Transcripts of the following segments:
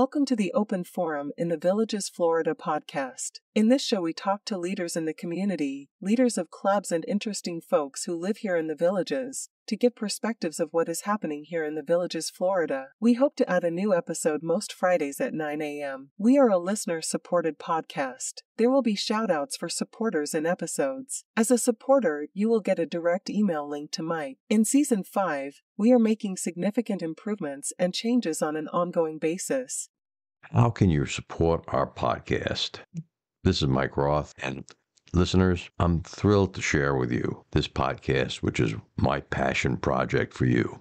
Welcome to the Open Forum in the Villages, Florida podcast. In this show, we talk to leaders in the community, leaders of clubs, and interesting folks who live here in the Villages to get perspectives of what is happening here in the Villages, Florida. We hope to add a new episode most Fridays at 9 a.m. We are a listener-supported podcast. There will be shout-outs for supporters in episodes. As a supporter, you will get a direct email link to Mike. In Season 5, we are making significant improvements and changes on an ongoing basis. How can you support our podcast? This is Mike Roth, and listeners, I'm thrilled to share with you this podcast, which is my passion project for you.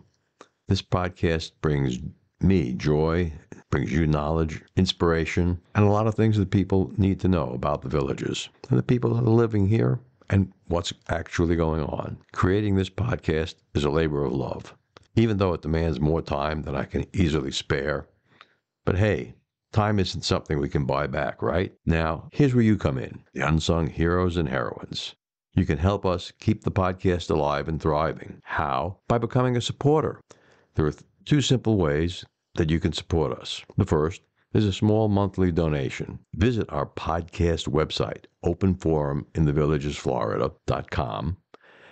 This podcast brings me joy, brings you knowledge, inspiration, and a lot of things that people need to know about the Villages and the people that are living here and what's actually going on. Creating this podcast is a labor of love, even though it demands more time than I can easily spare. But hey, time isn't something we can buy back, right? Now, here's where you come in, the unsung heroes and heroines. You can help us keep the podcast alive and thriving. How? By becoming a supporter. There are two simple ways that you can support us. The first is a small monthly donation. Visit our podcast website, openforuminthevillagesflorida.com,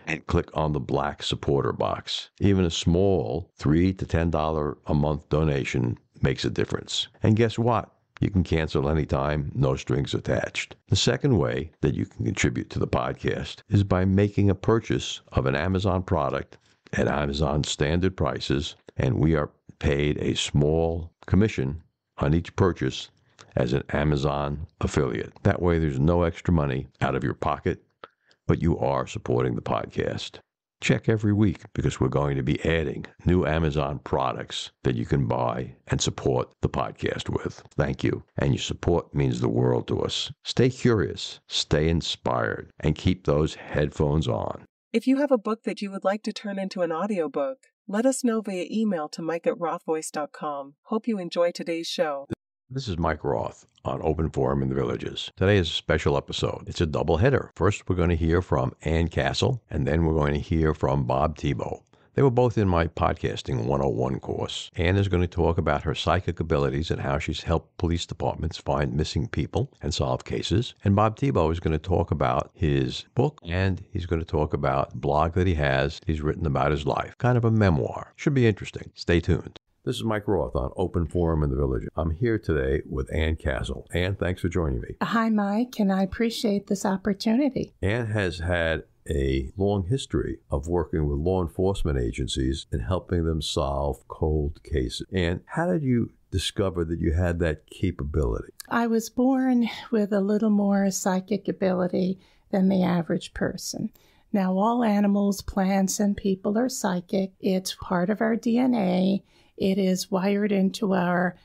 and click on the black supporter box. Even a small $3 to $10 a month donation makes a difference. And guess what? You can cancel anytime, no strings attached. The second way that you can contribute to the podcast is by making a purchase of an Amazon product at Amazon standard prices, and we are paid a small commission on each purchase as an Amazon affiliate. That way there's no extra money out of your pocket, but you are supporting the podcast. Check every week because we're going to be adding new Amazon products that you can buy and support the podcast with. Thank you. And your support means the world to us. Stay curious, stay inspired, and keep those headphones on. If you have a book that you would like to turn into an audiobook, let us know via email to mike@rothvoice.com. Hope you enjoy today's show. This is Mike Roth on Open Forum in the Villages. Today is a special episode. It's a double header. First, we're going to hear from Anne Castle, and then we're going to hear from Bob Tebow. They were both in my Podcasting 101 course. Anne is going to talk about her psychic abilities and how she's helped police departments find missing people and solve cases. And Bob Tebow is going to talk about his book, and he's going to talk about a blog that he has. He's written about his life, kind of a memoir. Should be interesting. Stay tuned. This is Mike Roth on Open Forum in the Village. I'm here today with Anne Castle. Anne, thanks for joining me. Hi, Mike, and I appreciate this opportunity. Anne has had a long history of working with law enforcement agencies and helping them solve cold cases. Anne, how did you discover that you had that capability? I was born with a little more psychic ability than the average person. Now, all animals, plants, and people are psychic. It's part of our DNA. It is wired into our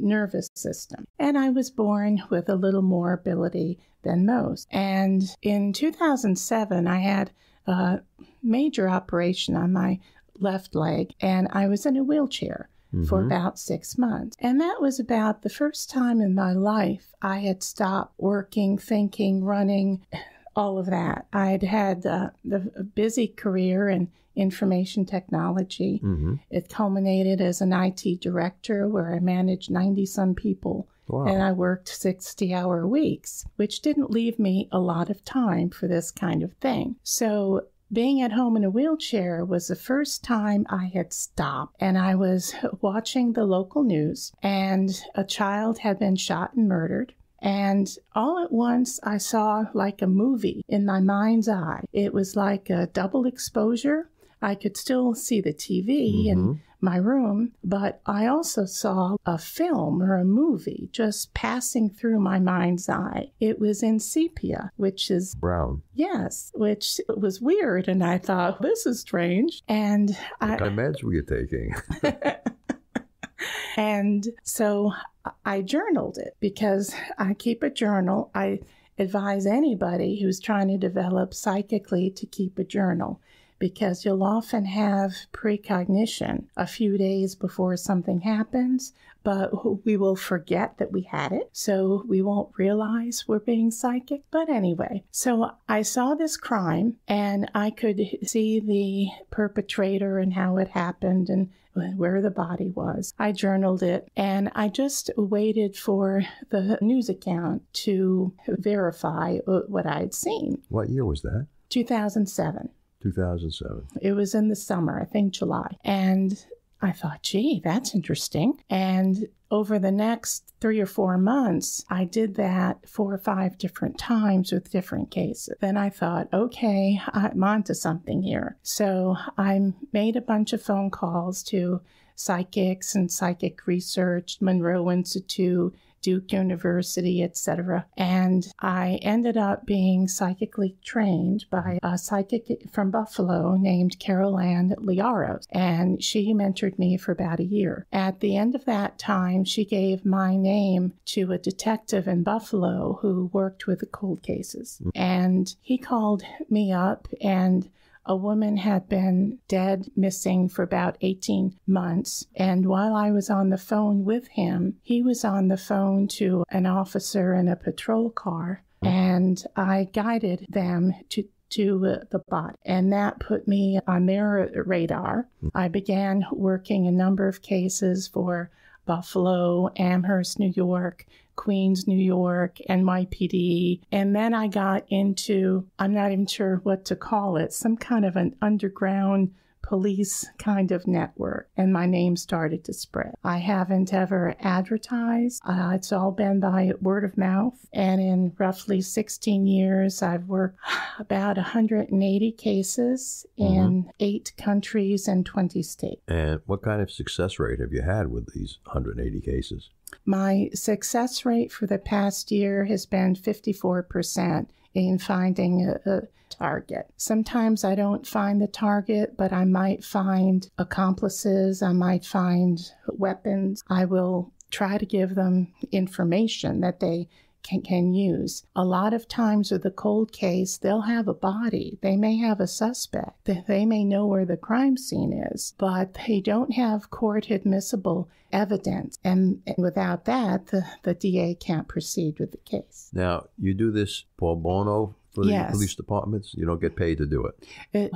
nervous system. And I was born with a little more ability than most. And in 2007, I had a major operation on my left leg, and I was in a wheelchair for about 6 months. And that was about the first time in my life I had stopped working, thinking, running, all of that. I'd had a busy career and information technology. It culminated as an IT director where I managed 90-some people. Wow. And I worked 60-hour weeks, which didn't leave me a lot of time for this kind of thing. So being at home in a wheelchair was the first time I had stopped. And I was watching the local news, and a child had been shot and murdered. And all at once, I saw like a movie in my mind's eye. It was like a double exposure. I could still see the TV in my room, but I also saw a film or a movie just passing through my mind's eye. It was in sepia, which is brown. Yes, which was weird. And I thought, this is strange. And what kind of meds were you taking? And so I journaled it because I keep a journal. I advise anybody who's trying to develop psychically to keep a journal because you'll often have precognition a few days before something happens, but we will forget that we had it. So we won't realize we're being psychic. But anyway, so I saw this crime and I could see the perpetrator and how it happened and where the body was. I journaled it, and I just waited for the news account to verify what I had seen. What year was that? 2007. 2007. It was in the summer, I think July. And I thought, gee, that's interesting. And over the next 3 or 4 months, I did that 4 or 5 different times with different cases. Then I thought, okay, I'm onto something here. So I made a bunch of phone calls to psychics and psychic research, Monroe Institute, Duke University, etc. And I ended up being psychically trained by a psychic from Buffalo named Carol Ann Liaros, and she mentored me for about a year. At the end of that time, she gave my name to a detective in Buffalo who worked with the cold cases. And he called me up, and a woman had been dead, missing for about 18 months. And while I was on the phone with him, he was on the phone to an officer in a patrol car. And I guided them to the body. And that put me on their radar. I began working a number of cases for Buffalo, Amherst, New York, Queens, New York, NYPD. And then I got into, I'm not even sure what to call it, some kind of an underground police kind of network. And my name started to spread. I haven't ever advertised. It's all been by word of mouth. And in roughly 16 years, I've worked about 180 cases in 8 countries and 20 states. And what kind of success rate have you had with these 180 cases? My success rate for the past year has been 54% in finding a target. Sometimes I don't find the target, but I might find accomplices. I might find weapons. I will try to give them information that they can use. A lot of times with a cold case, they'll have a body. They may have a suspect. They may know where the crime scene is, but they don't have court admissible evidence. And without that, the DA can't proceed with the case. Now, you do this pro bono for the police departments? You don't get paid to do it?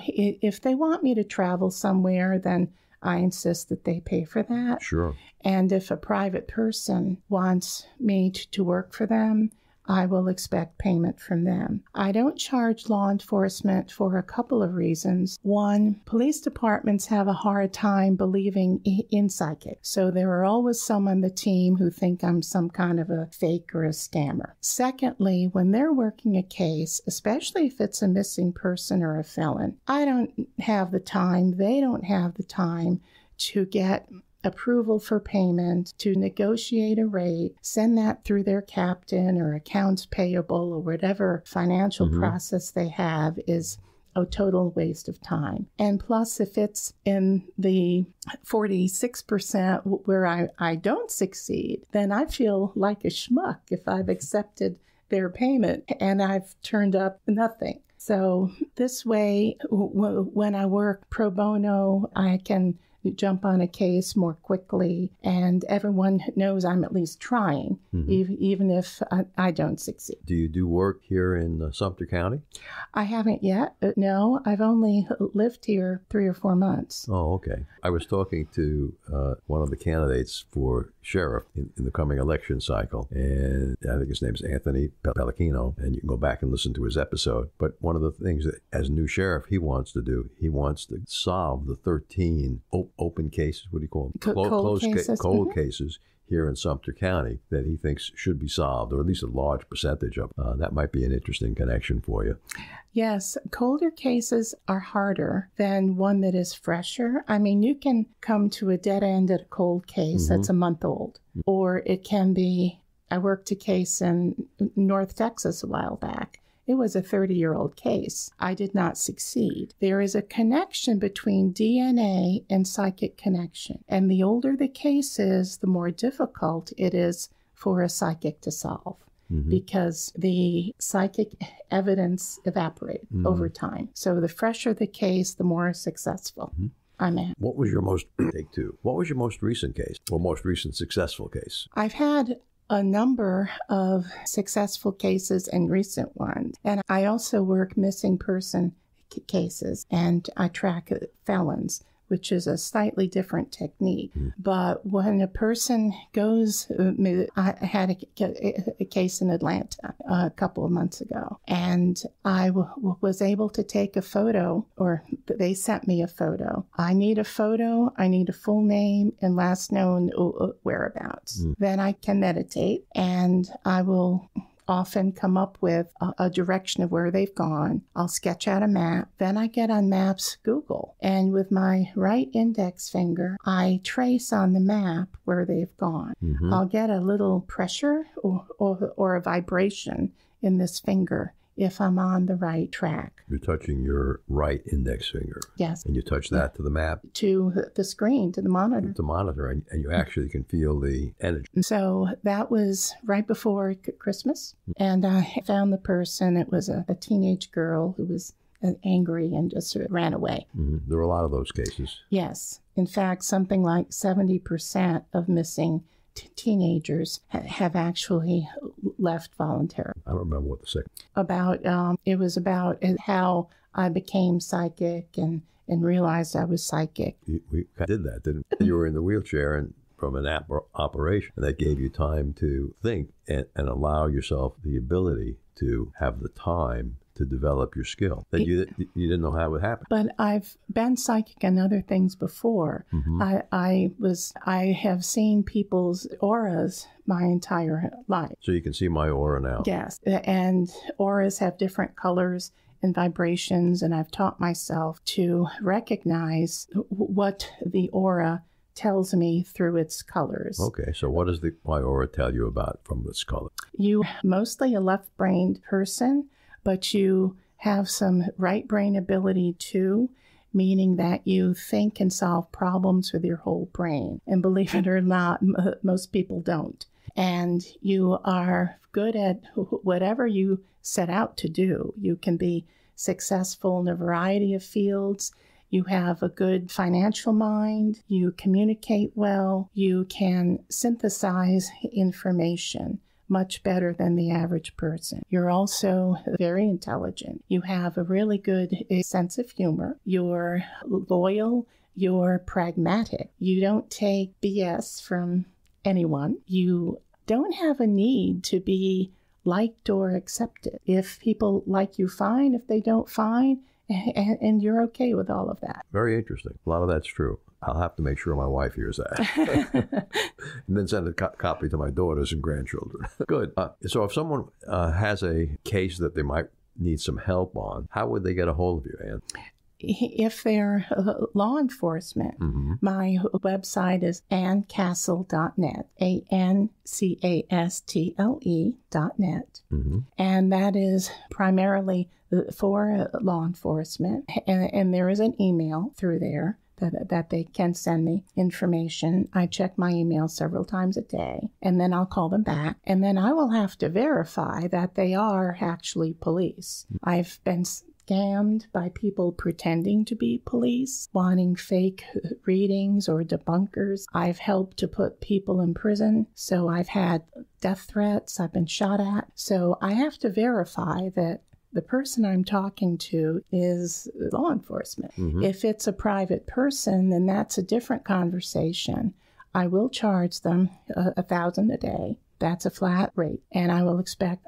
If they want me to travel somewhere, then I insist that they pay for that. Sure. And if a private person wants me to work for them, I will expect payment from them. I don't charge law enforcement for a couple of reasons. One, police departments have a hard time believing in psychics. So there are always some on the team who think I'm some kind of a fake or a scammer. Secondly, when they're working a case, especially if it's a missing person or a felon, I don't have the time, they don't have the time to get approval for payment, to negotiate a rate, send that through their captain or accounts payable or whatever financial process they have is a total waste of time. And plus, if it's in the 46% where I don't succeed, then I feel like a schmuck if I've accepted their payment and I've turned up nothing. So this way, when I work pro bono, I can jump on a case more quickly, and everyone knows I'm at least trying, even if I don't succeed. Do you do work here in Sumter County? I haven't yet. No, I've only lived here 3 or 4 months. Oh, okay. I was talking to one of the candidates for sheriff in the coming election cycle, and I think his name's Anthony Pellecchino, and you can go back and listen to his episode. But one of the things that, as new sheriff, he wants to do, he wants to solve the 13 open cases, what do you call them? Cold cases here in Sumter County that he thinks should be solved, or at least a large percentage of. That might be an interesting connection for you. Yes, colder cases are harder than one that is fresher. I mean, you can come to a dead end at a cold case that's a month old, or it can be, I worked a case in North Texas a while back. It was a 30-year-old case. I did not succeed. There is a connection between DNA and psychic connection. And the older the case is, the more difficult it is for a psychic to solve because the psychic evidence evaporates over time. So the fresher the case, the more successful I'm at. What was your most What was your most recent case or most recent successful case? I've had a number of successful cases and recent ones. And I also work missing person cases, and I track felons, which is a slightly different technique. Mm. But when a person goes, I had a case in Atlanta a couple of months ago, and I was able to take a photo, or they sent me a photo. I need a photo, I need a full name and last known whereabouts. Mm. Then I can meditate, and I will often come up with a direction of where they've gone. I'll sketch out a map. Then I get on Maps Google, and with my right index finger, I trace on the map where they've gone. Mm-hmm. I'll get a little pressure or a vibration in this finger if I'm on the right track. You're touching your right index finger. Yes. And you touch that to the map. To the screen, to the monitor. To monitor, and you actually can feel the energy. So that was right before Christmas, and I found the person. It was a teenage girl who was angry and just sort of ran away. Mm-hmm. There were a lot of those cases. Yes. In fact, something like 70% of missing teenagers have actually left voluntarily. I don't remember what the second. It was about how I became psychic and realized I was psychic. We did that, didn't we? You were in the wheelchair and from an operation, and that gave you time to think and allow yourself the ability to have the time to develop your skill that you didn't know how it would happen. But I've been psychic and other things before. Mm-hmm. I have seen people's auras my entire life. So you can see my aura now. Yes, and auras have different colors and vibrations, and I've taught myself to recognize what the aura tells me through its colors. Okay, so what does my aura tell you about from its color? You're mostly a left-brained person, but you have some right brain ability too, meaning that you think and solve problems with your whole brain. And believe it or not, most people don't. And you are good at whatever you set out to do. You can be successful in a variety of fields. You have a good financial mind. You communicate well. You can synthesize information much better than the average person. You're also very intelligent. You have a really good sense of humor. You're loyal. You're pragmatic. You don't take BS from anyone. You don't have a need to be liked or accepted. If people like you, fine. If they don't, fine. And you're okay with all of that. Very interesting. A lot of that's true. I'll have to make sure my wife hears that. And then send a copy to my daughters and grandchildren. Good. So if someone has a case that they might need some help on, how would they get a hold of you, Anne? If they're law enforcement, mm-hmm. My website is anncastle.net, anncastle.net. Mm-hmm. And that is primarily for law enforcement. And there is an email through there that they can send me information. I check my email several times a day, and then I'll call them back. And then I will have to verify that they are actually police. Mm-hmm. I've been scammed by people pretending to be police, wanting fake readings or debunkers. I've helped to put people in prison, so I've had death threats. I've been shot at. So I have to verify that the person I'm talking to is law enforcement. Mm-hmm. If it's a private person, then that's a different conversation. I will charge them $1,000 a day. That's a flat rate, and I will expect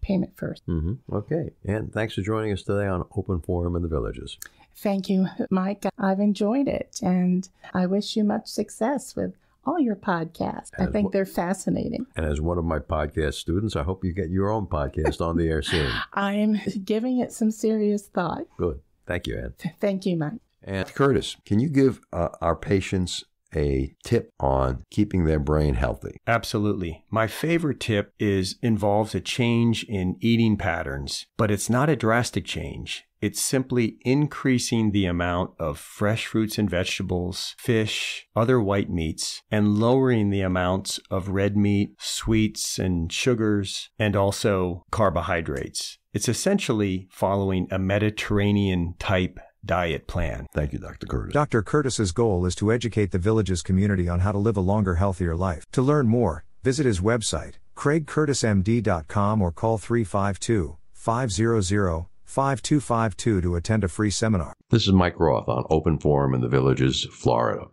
payment first. Mm-hmm. Okay. And thanks for joining us today on Open Forum in the Villages. Thank you, Mike. I've enjoyed it, and I wish you much success with all your podcasts. I think they're fascinating. And as one of my podcast students, I hope you get your own podcast on the air soon. I'm giving it some serious thought. Good. Thank you, Anne. Thank you, Mike. And Curtis, can you give our patients a tip on keeping their brain healthy? Absolutely. My favorite tip involves a change in eating patterns, but it's not a drastic change. It's simply increasing the amount of fresh fruits and vegetables, fish, other white meats, and lowering the amounts of red meat, sweets and sugars, and also carbohydrates. It's essentially following a Mediterranean type diet plan. Thank you, Dr. Curtis. Dr. Curtis's goal is to educate the Villages community on how to live a longer, healthier life. To learn more, visit his website, craigcurtismd.com, or call 352-500-5252 to attend a free seminar. This is Mike Roth on Open Forum in the Villages, Florida.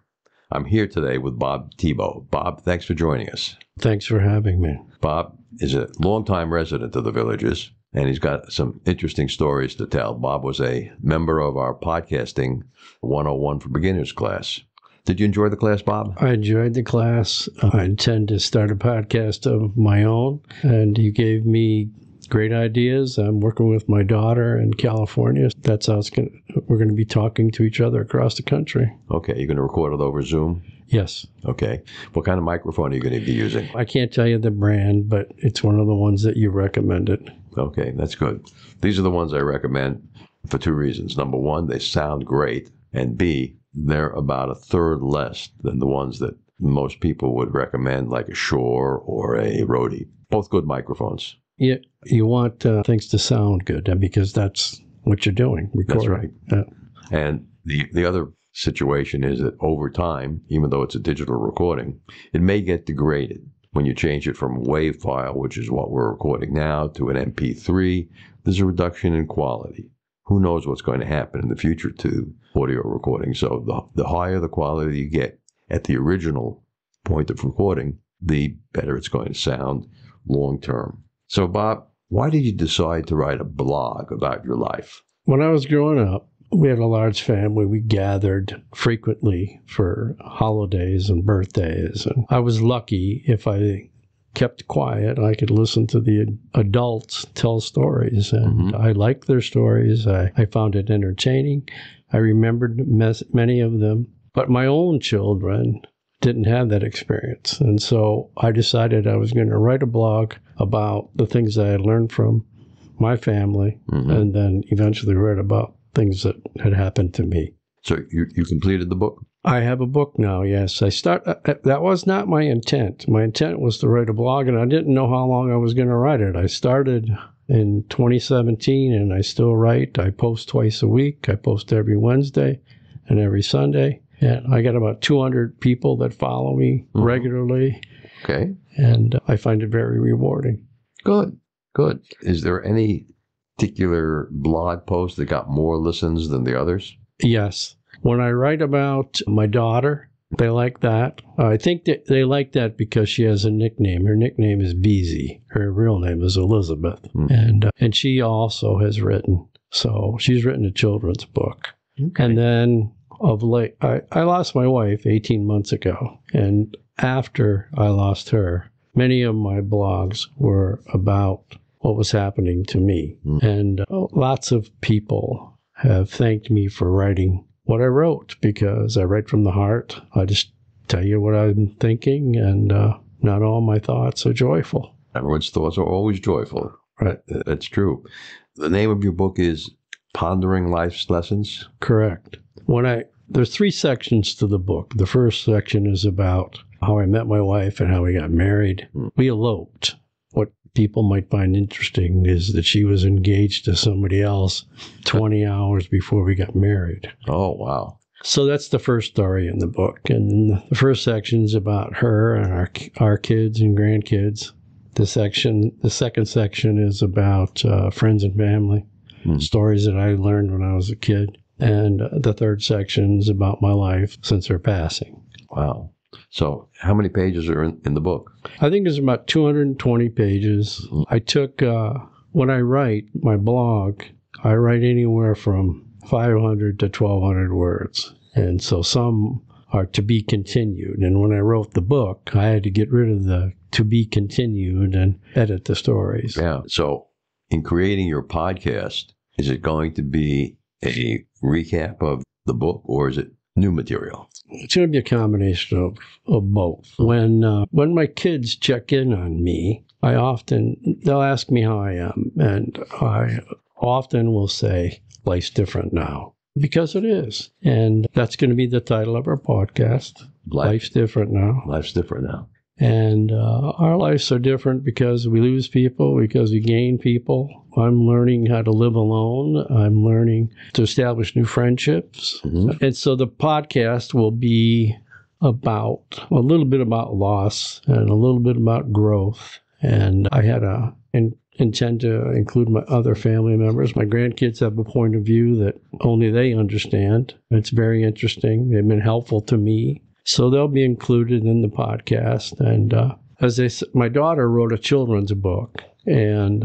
I'm here today with Bob Tebow. Bob, thanks for joining us. Thanks for having me. Bob is a longtime resident of the Villages, and he's got some interesting stories to tell. Bob was a member of our podcasting 101 for Beginners class. Did you enjoy the class, Bob? I enjoyed the class. I intend to start a podcast of my own, and you gave me great ideas. I'm working with my daughter in California. That's how we're going to be talking to each other across the country. Okay. You're going to record it over Zoom? Yes. Okay. What kind of microphone are you going to be using? I can't tell you the brand, but it's one of the ones that you recommended. Okay. That's good. These are the ones I recommend for two reasons. Number one, they sound great. And B, they're about a third less than the ones that most people would recommend, like a Shure or a Rode. Both good microphones. Yeah, you want things to sound good because that's what you're doing, recording. That's right. Yeah. And the other situation is that over time, even though it's a digital recording, it may get degraded when you change it from WAV file, which is what we're recording now, to an MP3. There's a reduction in quality. Who knows what's going to happen in the future to audio recording? So the higher the quality you get at the original point of recording, the better it's going to sound long term. So, Bob, why did you decide to write a blog about your life? When I was growing up, we had a large family. We gathered frequently for holidays and birthdays. And I was lucky if I kept quiet, I could listen to the adults tell stories. And I liked their stories. I found it entertaining. I remembered many of them. But my own children didn't have that experience. And so I decided I was going to write a blog about the things that I had learned from my family, and then eventually write about things that had happened to me. So you completed the book? I have a book now, yes. That was not my intent. My intent was to write a blog, and I didn't know how long I was going to write it. I started in 2017, and I still write. I post twice a week. I post every Wednesday and every Sunday. And I got about 200 people that follow me regularly. Okay. And I find it very rewarding. Good. Is there any particular blog post that got more listens than the others? Yes. When I write about my daughter, they like that. I think that they like that because she has a nickname. Her nickname is Beezy. Her real name is Elizabeth. And she also has written. So she's written a children's book. Okay. And then of late, I lost my wife 18 months ago, and after I lost her, many of my blogs were about what was happening to me, and lots of people have thanked me for writing what I wrote, because I write from the heart. I just tell you what I'm thinking, and not all my thoughts are joyful. Everyone's thoughts are always joyful. Right. That's true. The name of your book is Pondering Life's Lessons? Correct. There's three sections to the book. The first section is about how I met my wife and how we got married. We eloped. What people might find interesting is that she was engaged to somebody else 20 hours before we got married. Oh, wow. So that's the first story in the book. And the first section is about her and our kids and grandkids. The second section is about friends and family, stories that I learned when I was a kid. And the third section is about my life since her passing. Wow. So how many pages are in the book? I think there's about 220 pages. I took, when I write my blog, I write anywhere from 500 to 1,200 words. And so some are to be continued. And when I wrote the book, I had to get rid of the to be continued and edit the stories. Yeah. So in creating your podcast, is it going to be a recap of the book, or is it new material? It's going to be a combination of both. When my kids check in on me, they'll ask me how I am, and I often will say, "Life's different now," because it is. And that's going to be the title of our podcast, Life's Different Now. Life's different now. And our lives are different because we lose people, because we gain people. I'm learning how to live alone. I'm learning to establish new friendships. And so the podcast will be about a little bit about loss and a little bit about growth. And I had an intend to include my other family members. My grandkids have a point of view that only they understand. It's very interesting. They've been helpful to me. So they'll be included in the podcast. And my daughter wrote a children's book, and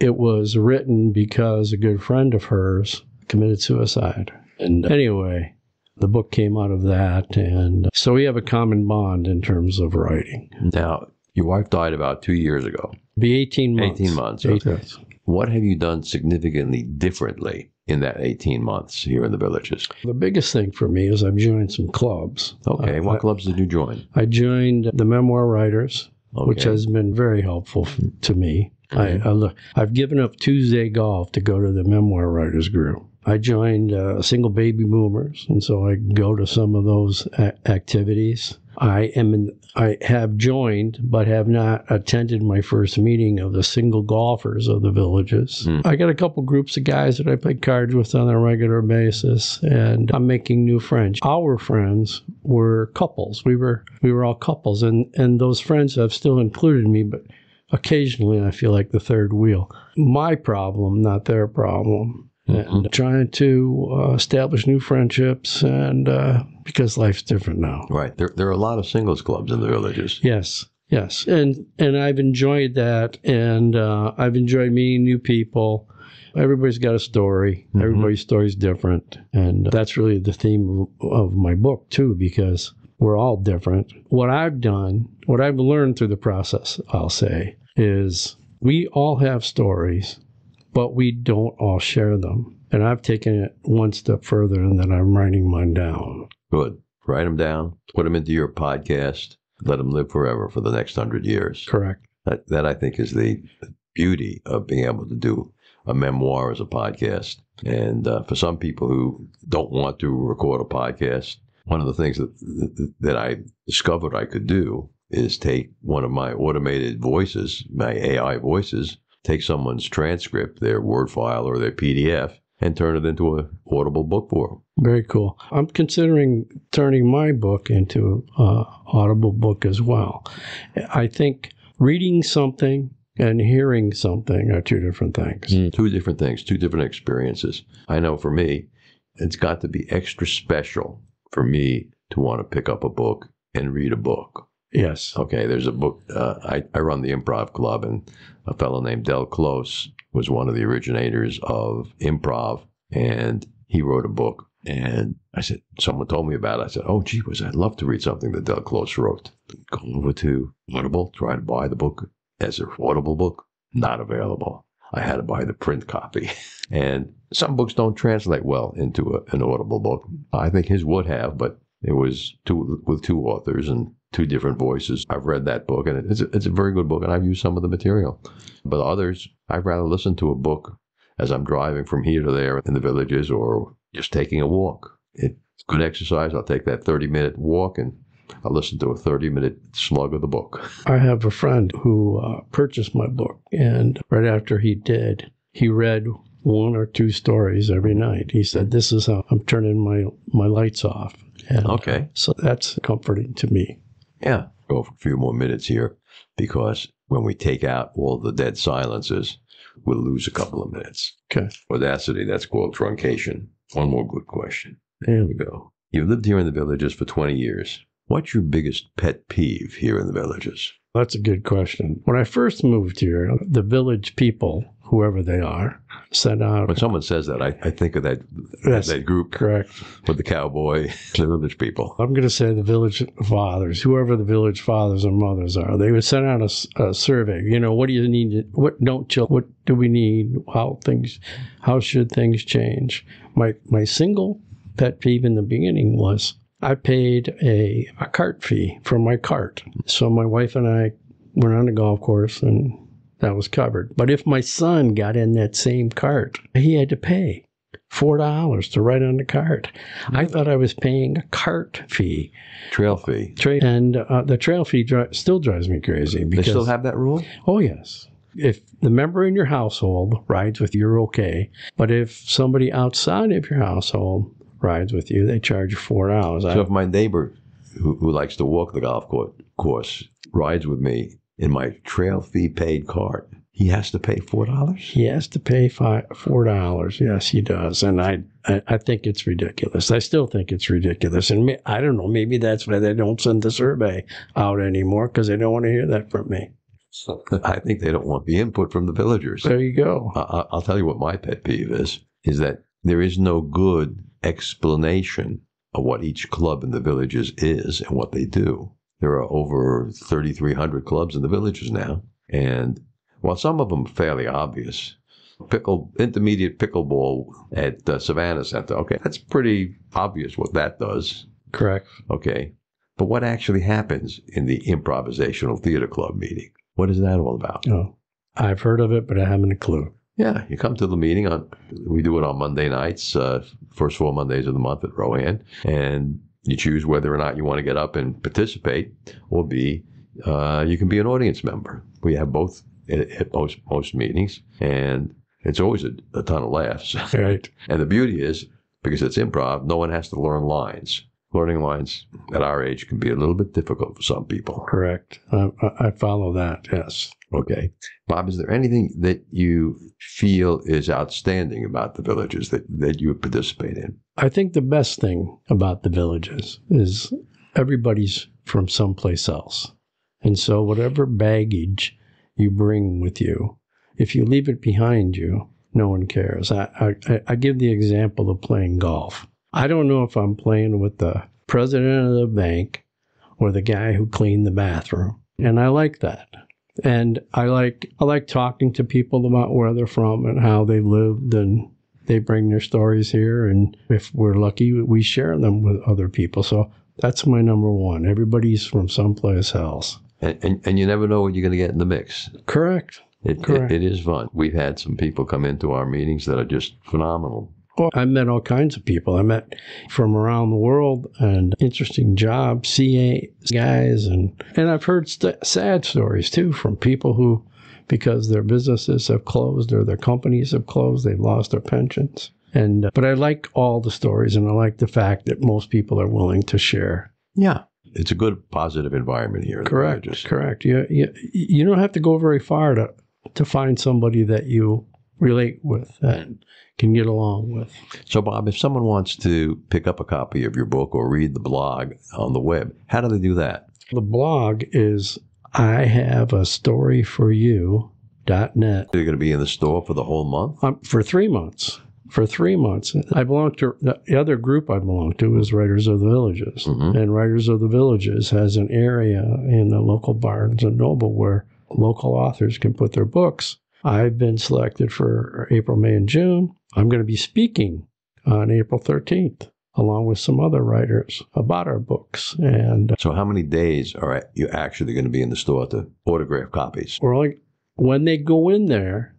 it was written because a good friend of hers committed suicide. And anyway, the book came out of that. And so we have a common bond in terms of writing. Now, your wife died about 2 years ago. Be 18 months. 18 months. Okay. What have you done significantly differently in that 18 months here in the Villages? The biggest thing for me is I've joined some clubs. Okay. What clubs did you join? I joined the Memoir Writers, which has been very helpful to me. Mm-hmm. I've given up Tuesday golf to go to the Memoir Writers group. I joined Single Baby Boomers, and so I go to some of those activities. I have joined, but have not attended my first meeting of the Single Golfers of the Villages. Mm. I got a couple groups of guys that I play cards with on a regular basis, and I'm making new friends. Our friends were couples. We were all couples, and those friends have still included me, but occasionally I feel like the third wheel. My problem, not their problem. Mm-hmm. And trying to establish new friendships, and because life's different now. Right. There are a lot of singles clubs in the Villages. Yes, yes. And I've enjoyed that, and I've enjoyed meeting new people. Everybody's got a story. Mm-hmm. Everybody's story's different. And that's really the theme of my book, too, because we're all different. What I've done, what I've learned through the process, I'll say, is we all have stories, but we don't all share them. And I've taken it one step further, and then I'm writing mine down. Good. Write them down. Put them into your podcast. Let them live forever for the next 100 years. Correct. That I think is the beauty of being able to do a memoir as a podcast. And for some people who don't want to record a podcast, one of the things that I discovered I could do is take one of my automated voices, my AI voices, take someone's transcript, their Word file or their PDF, and turn it into an audible book for them. Very cool. I'm considering turning my book into an audible book as well. I think reading something and hearing something are two different things. Mm. Two different things, two different experiences. I know for me, it's got to be extra special for me to want to pick up a book and read a book. Yes. Okay, there's a book. I run the Improv Club, and a fellow named Del Close was one of the originators of improv, and he wrote a book. And I said, someone told me about it. I said, oh, gee whiz, I'd love to read something that Del Close wrote. Go over to Audible, try to buy the book as an audible book. Not available. I had to buy the print copy. And some books don't translate well into an audible book. I think his would have, but it was with two authors and two different voices. I've read that book, and it's a very good book, and I've used some of the material. But others, I'd rather listen to a book as I'm driving from here to there in the Villages, or just taking a walk. It's good exercise. I'll take that 30-minute walk, and I'll listen to a 30-minute slug of the book. I have a friend who purchased my book, and right after he did, he read one or two stories every night. He said, this is how I'm turning my lights off. And, okay. So that's comforting to me. Yeah, go for a few more minutes here, because when we take out all the dead silences, we'll lose a couple of minutes. Okay. Audacity, that's called truncation. One more good question. There we go. You've lived here in the Villages for 20 years. What's your biggest pet peeve here in the Villages? That's a good question. When I first moved here, the village people, whoever they are, sent out. When someone says that, I think of that group. Correct. With the cowboy, the village people. I'm going to say the village fathers, whoever the village fathers and mothers are. They would send out a survey. You know, what do you need? What don't you? What do we need? How should things change? My single pet peeve in the beginning was, I paid a cart fee for my cart. So my wife and I went on the golf course, and that was covered. But if my son got in that same cart, he had to pay $4 to ride on the cart. Mm-hmm. I thought I was paying a cart fee. Trail fee. And the trail fee still drives me crazy. Because, they still have that rule? Oh, yes. If the member in your household rides with you, you're okay. But if somebody outside of your household rides with you, they charge you $4. So if my neighbor who likes to walk the golf course rides with me in my trail fee paid cart, He has to pay $4? He has to pay $4. Yes, he does. And I think it's ridiculous. I still think it's ridiculous. And I don't know, maybe that's why they don't send the survey out anymore, because they don't want to hear that from me. So, I think they don't want the input from the villagers. There you go. I'll tell you what my pet peeve is that there is no good explanation of what each club in the villages is and what they do. There are over 3,300 clubs in the villages now. And while some of them are fairly obvious, intermediate pickleball at Savannah Center, okay, that's pretty obvious what that does. Correct. Okay. But what actually happens in the improvisational theater club meeting? What is that all about? Oh, I've heard of it, but I haven't a clue. Yeah, you come to the meeting. We do it on Monday nights, first 4 Mondays of the month at Roanne, and you choose whether or not you want to get up and participate, or you can be an audience member. We have both at most meetings, and it's always a ton of laughs. Right. And the beauty is, because it's improv, no one has to learn lines. Learning lines at our age can be a little bit difficult for some people. Correct. I follow that, yes. Okay. Bob, is there anything that you feel is outstanding about the villages that you participate in? I think the best thing about the villages is everybody's from someplace else. And so whatever baggage you bring with you, if you leave it behind you, no one cares. I give the example of playing golf. I don't know if I'm playing with the president of the bank or the guy who cleaned the bathroom. And I like that. And I like talking to people about where they're from and how they lived, and they bring their stories here. And if we're lucky, we share them with other people. So that's my number one. Everybody's from someplace else. And you never know what you're going to get in the mix. Correct. It is fun. We've had some people come into our meetings that are just phenomenal. Well, I met all kinds of people. I met from around the world, and interesting job, CA guys. And I've heard sad stories, too, from people who, because their businesses have closed or their companies have closed, they've lost their pensions. But I like all the stories, and I like the fact that most people are willing to share. Yeah. It's a good, positive environment here. Correct. You don't have to go very far to find somebody that you relate with and can get along with. So, Bob, if someone wants to pick up a copy of your book or read the blog on the web, how do they do that? The blog is I Have a Story for You.net. You're going to be in the store for the whole month? For 3 months. For 3 months. The other group I belong to is Writers of the Villages. Mm-hmm. And Writers of the Villages has an area in the local Barnes & Noble where local authors can put their books. I've been selected for April, May, and June. I'm going to be speaking on April 13th, along with some other writers, about our books. And so how many days are you actually going to be in the store to autograph copies? When they go in there,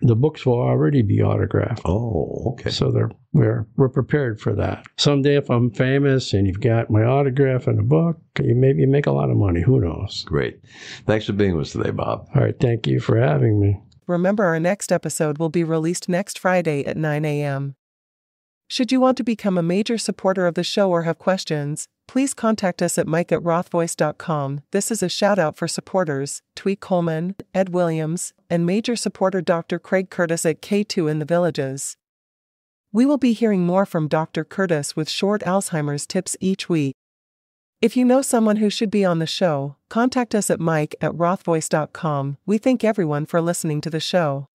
the books will already be autographed. Oh, okay. So we're prepared for that. Someday if I'm famous and you've got my autograph in a book, you maybe make a lot of money. Who knows? Great. Thanks for being with us today, Bob. All right. Thank you for having me. Remember, our next episode will be released next Friday at 9 a.m. Should you want to become a major supporter of the show or have questions, please contact us at mike@rothvoice.com. This is a shout-out for supporters, Twee Coleman, Ed Williams, and major supporter Dr. Craig Curtis at K2 in the Villages. We will be hearing more from Dr. Curtis with short Alzheimer's tips each week. If you know someone who should be on the show, contact us at mike@rothvoice.com. We thank everyone for listening to the show.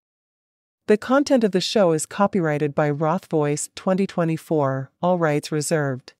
The content of the show is copyrighted by Roth Voice 2024, all rights reserved.